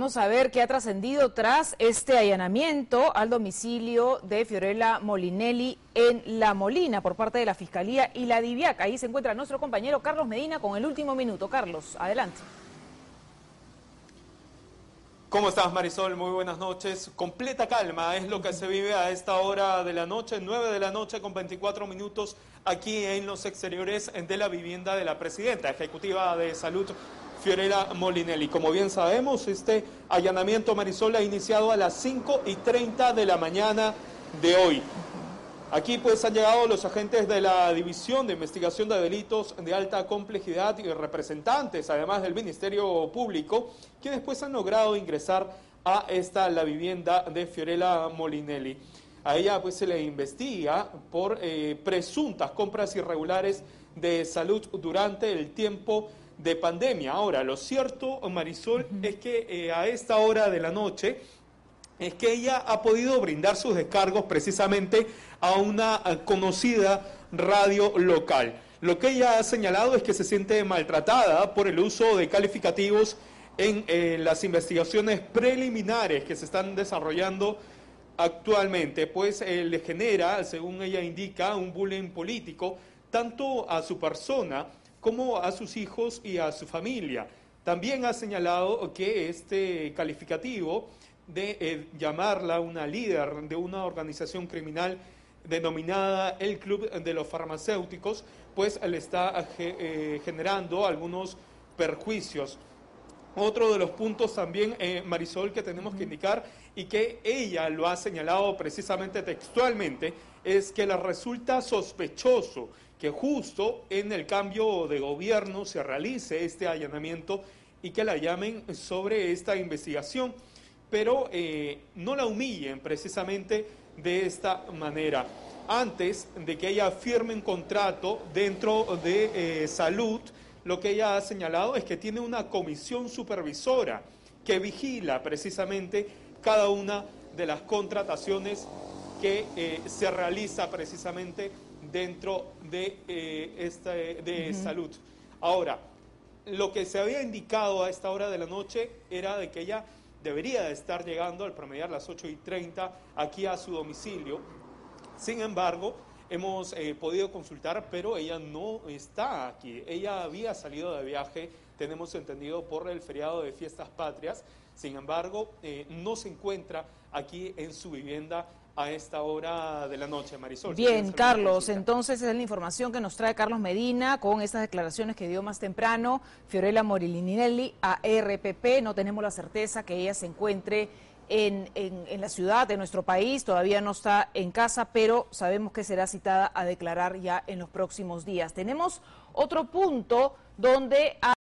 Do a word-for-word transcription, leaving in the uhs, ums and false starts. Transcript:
Vamos a ver qué ha trascendido tras este allanamiento al domicilio de Fiorella Molinelli en La Molina por parte de la Fiscalía y la Diviaca. Ahí se encuentra nuestro compañero Carlos Medina con el último minuto. Carlos, adelante. ¿Cómo estás, Marisol? Muy buenas noches. Completa calma es lo que se vive a esta hora de la noche, nueve de la noche con veinticuatro minutos, aquí en los exteriores de la vivienda de la presidenta ejecutiva de Salud, Fiorella Molinelli. Como bien sabemos, este allanamiento, Marisol, ha iniciado a las cinco y treinta de la mañana de hoy. Aquí pues han llegado los agentes de la División de Investigación de Delitos de Alta Complejidad y representantes además del Ministerio Público, quienes pues han logrado ingresar a esta la vivienda de Fiorella Molinelli. A ella pues se le investiga por eh, presuntas compras irregulares de salud durante el tiempo de pandemia. Ahora, lo cierto, Marisol, uh-huh. es que eh, a esta hora de la noche es que ella ha podido brindar sus descargos precisamente a una conocida radio local. Lo que ella ha señalado es que se siente maltratada por el uso de calificativos en eh, las investigaciones preliminares que se están desarrollando actualmente, pues eh, le genera, según ella indica, un bullying político tanto a su persona como a sus hijos y a su familia. También ha señalado que este calificativo de eh, llamarla una líder de una organización criminal denominada el Club de los Farmacéuticos, pues le está eh, generando algunos perjuicios. Otro de los puntos también, eh, Marisol, que tenemos que indicar y que ella lo ha señalado precisamente textualmente, es que le resulta sospechoso que justo en el cambio de gobierno se realice este allanamiento y que la llamen sobre esta investigación, pero eh, no la humillen precisamente de esta manera. Antes de que ella firme un contrato dentro de eh, salud, lo que ella ha señalado es que tiene una comisión supervisora que vigila precisamente cada una de las contrataciones que eh, se realiza precisamente dentro de, eh, esta, de uh-huh. salud. Ahora, lo que se había indicado a esta hora de la noche era de que ella debería estar llegando al promediar las ocho y treinta aquí a su domicilio. Sin embargo, hemos eh, podido consultar, pero ella no está aquí. Ella había salido de viaje, tenemos entendido, por el feriado de Fiestas Patrias. Sin embargo, eh, no se encuentra aquí en su vivienda a esta hora de la noche, Marisol. Bien, Carlos, entonces esa es la información que nos trae Carlos Medina con estas declaraciones que dio más temprano Fiorella Molinelli a R P P. No tenemos la certeza que ella se encuentre en, en, en la ciudad de nuestro país, todavía no está en casa, pero sabemos que será citada a declarar ya en los próximos días. Tenemos otro punto donde...